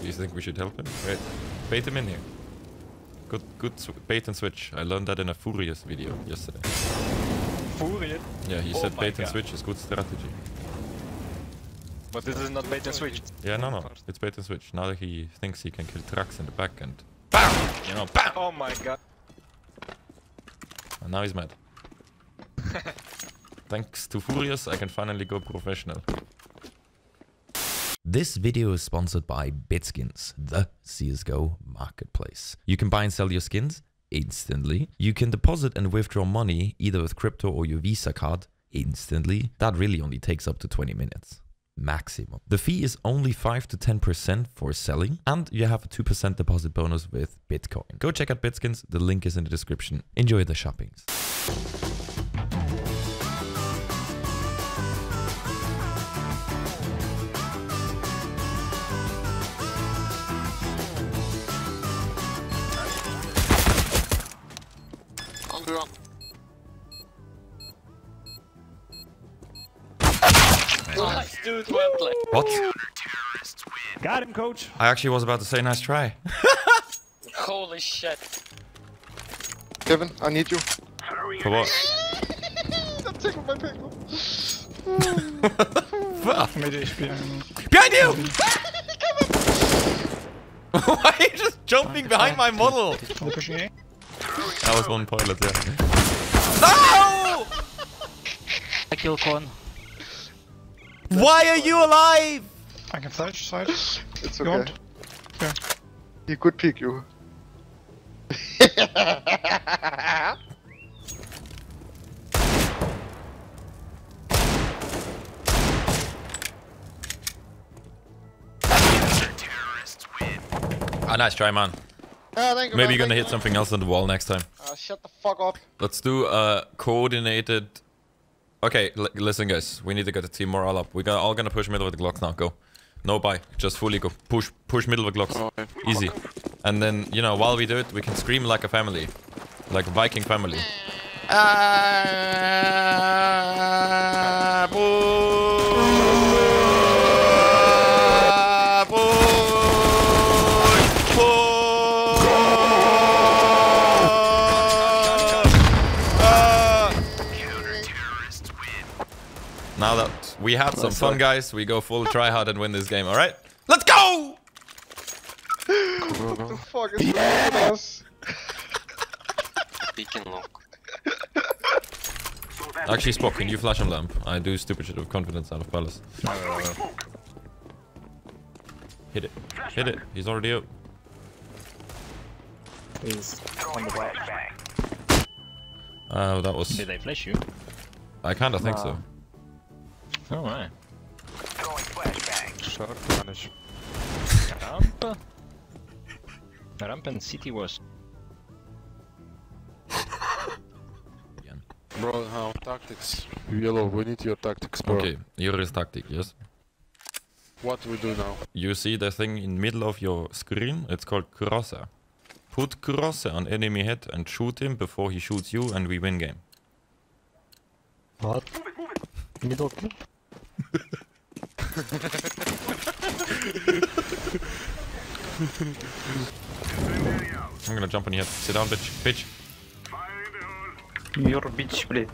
Do you think we should help him? Wait, bait him in here. Good bait and switch. I learned that in a Furious video yesterday. Furious? Yeah, he said bait and switch is good strategy. But this is not bait and switch. Yeah, no. It's bait and switch. Now that he thinks he can kill trucks in the back and... BAM! You know, BAM! Oh my god. And now he's mad. Thanks to Furious, I can finally go professional. This video is sponsored by Bitskins, the CSGO marketplace. You can buy and sell your skins instantly. You can deposit and withdraw money either with crypto or your Visa card instantly. That really only takes up to 20 minutes. Maximum. The fee is only 5 to 10% for selling, and you have a 2% deposit bonus with Bitcoin. Go check out Bitskins, the link is in the description. Enjoy the shoppings. Nice, dude, well played. What? Got him, coach. I actually was about to say nice try. Holy shit. Kevin, I need you. For what? I'm taking my pickle. Behind you! Why are you just jumping behind my model? That was one pilot, yeah. No! I killed one. Why are you alive? I can side. It's okay. Yeah. He could peek you. Ah, nice try, man. Thank you, maybe man, you're gonna hit something else on the wall next time. Shut the fuck up. Let's do a coordinated... Okay, listen guys, we need to get the team morale up. We're all gonna push middle with the Glocks now, go. No buy, just fully go. Push middle with Glocks. Oh, yeah. Easy. And then, you know, while we do it, we can scream like a family. Like a Viking family. Now that we had some fun, guys, we go full tryhard and win this game, alright? Let's go! What the fuck is this? Actually, Spock, can you flash on lamp? I do stupid shit with confidence out of palace. Hit it. Hit it. He's already out. He's on the way. That was... Did they flash you? I kinda think so. Oh my. Short punish. Ramp. Ramp and city was. Bro, how tactics? Yellow, we need your tactics, bro. Okay, your is tactic, yes. What we do now? You see the thing in middle of your screen? It's called crosser. Put crosser on enemy head and shoot him before he shoots you, and we win game. What? Middle. I'm gonna jump on your head. Sit down, bitch. Bitch. Your bitch, blade.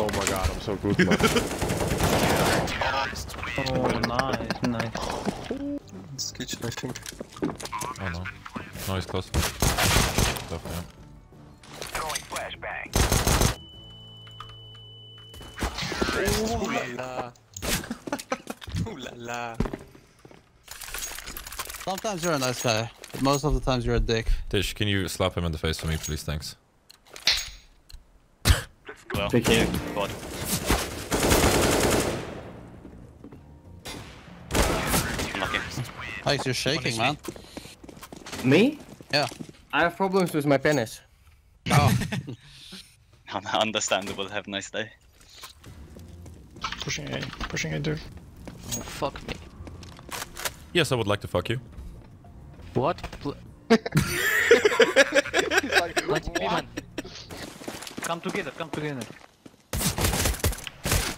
Oh my god, I'm so good, man. Oh, nice, nice. This kitchen, I think. Oh no. No, he's close. Stuff, yeah. Ooh la la. Ooh la la. Sometimes you're a nice guy, but most of the times you're a dick. Tish, can you slap him in the face for me, please? Thanks. Well, thank you. God. Alex, you're shaking, man. Me? Yeah. I have problems with my penis. No. Understandable, have a nice day. Pushing A, pushing A, dude. Oh, fuck me. Yes, I would like to fuck you. What? He's like, what? Come together, come together.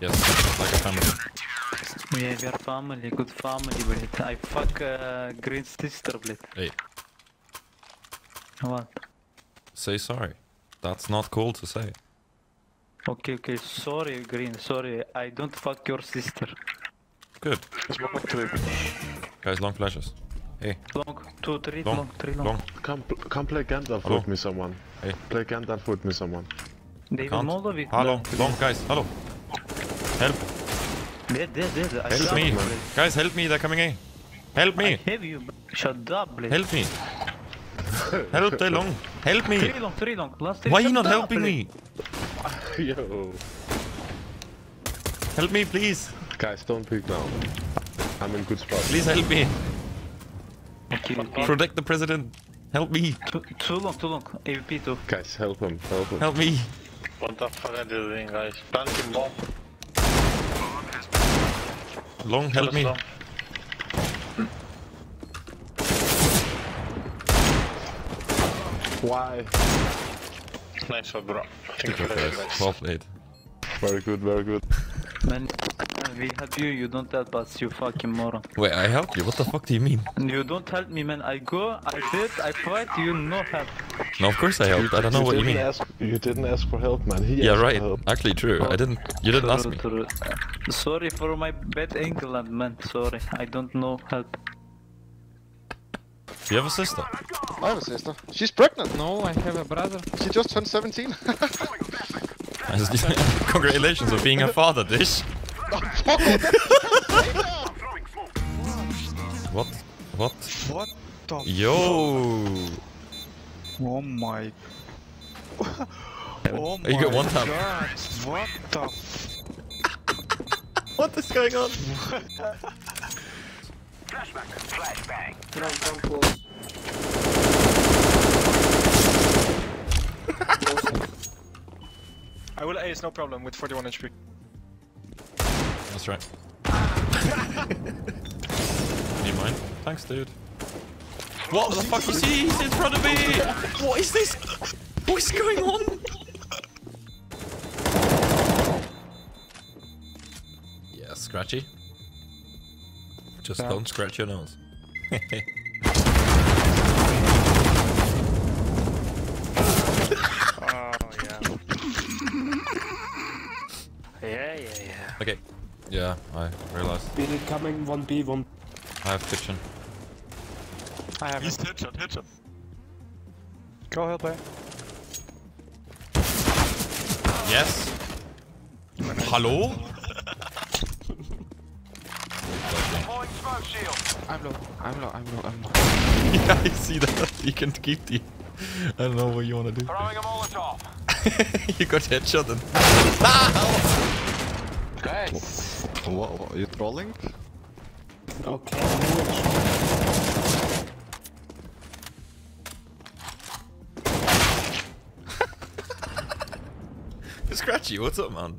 Yes, like a family. Yeah, we are family, good family, blade. I fuck green sister, blade. Hey. What? Say sorry. That's not cool to say. Okay, okay, sorry green, sorry. I don't fuck your sister. Good. Guys, long flashes. Hey. Long, two, three, long, three, long. Come play Gandalf with me, someone. Hey. Play Gandalf with me, someone. They will not love it. Hello, long, guys, hello. Help. Help me. Guys, help me, they're coming in. Help me. I have you, shut up, blade. Help me. Help, they long. Help me. Three long, three long. Last three. Why are you not helping me? Yo. Help me, please. Guys, don't peek now. I'm in good spot. Please help me. Okay. Protect the president. Help me. Too long, too long. AVP too. Guys, help him. Help him. Help me. What the fuck are you doing, guys? Plant him long. Long, help me. Long. Why? Nice shot, bro. Well played. Very good, very good. Man, we help you, you don't help us, you fucking moron. Wait, I help you? What the fuck do you mean? You don't help me, man. I go, I did, I fight, you no help. No, of course I helped. I don't know what you mean. You didn't ask for help, man. He asked for help. Actually, true. I didn't. You didn't ask me. Sorry for my bad ankle, man. Sorry. I don't know help. Do you have a sister? I have a sister. She's pregnant. No, I have a brother. She just turned 17. Congratulations on being a father, Dish. What? What? What the? Yo! Oh my! Oh my! You got one tap. What the? What is going on? Flashback! Flashbang! I will ace, no problem, with 41 HP. That's right. Need mine? Thanks, dude. What the fuck is he? He's in front of me! What is this? What is going on? Yeah, scratchy. Just don't scratch your nose. Yeah. Okay. Yeah, I realized. Beat coming, 1B, 1B. I have kitchen. I have headshot, headshot. Go help her. Yes. Hallo? I'm low, I'm low, I'm low, I'm low. Yeah, I see that. You can keep the... I don't know what you wanna do. Throwing a Molotov. You got headshot and... Guys! What, are you trolling? Okay. Scratchy, what's up, man?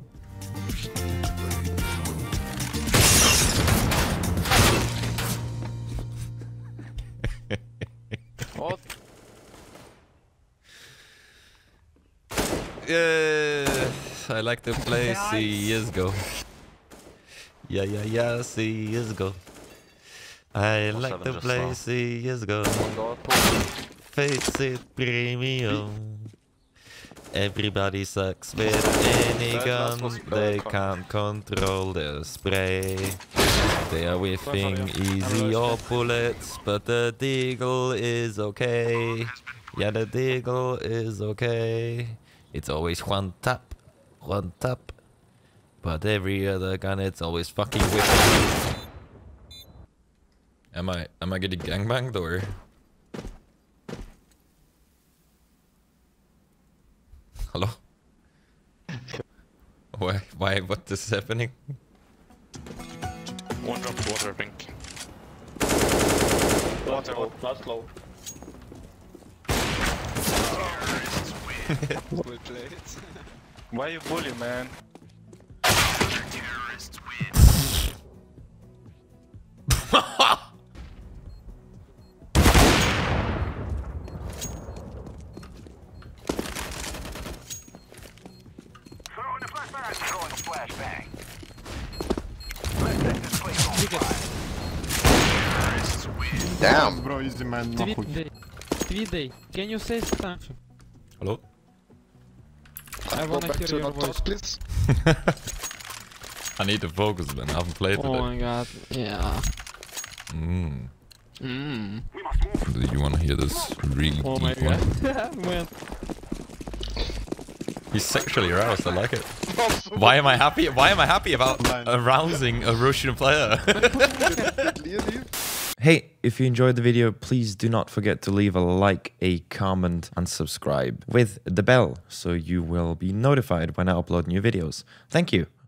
What? I like to play CS:GO. Yeah, yeah, yeah, CS:GO. I like to play CS:GO. Face it, premium. Everybody sucks with any gun. They can't control the spray. They are whiffing easy or bullets, but the deagle is okay. Yeah, the deagle is okay. It's always one tap. One tap, but every other gun it's always fucking with. Am I getting gangbanged or? Hello? Why what is happening? One drop water, I think. Water, not low. We play it. Why you bully, man? off a flashbang. Let's set this place on fire. Damn. Bro, easy man. Tweeday, can you say something? Hello? I wanna hear your voice, please. I need to focus, man. I haven't played today. Oh my god, yeah. Do you wanna hear this really deep one? He's sexually aroused, I like it. Why am I happy? Why am I happy about arousing a Russian player? Hey, if you enjoyed the video, please do not forget to leave a like, a comment, and subscribe with the bell so you will be notified when I upload new videos. Thank you.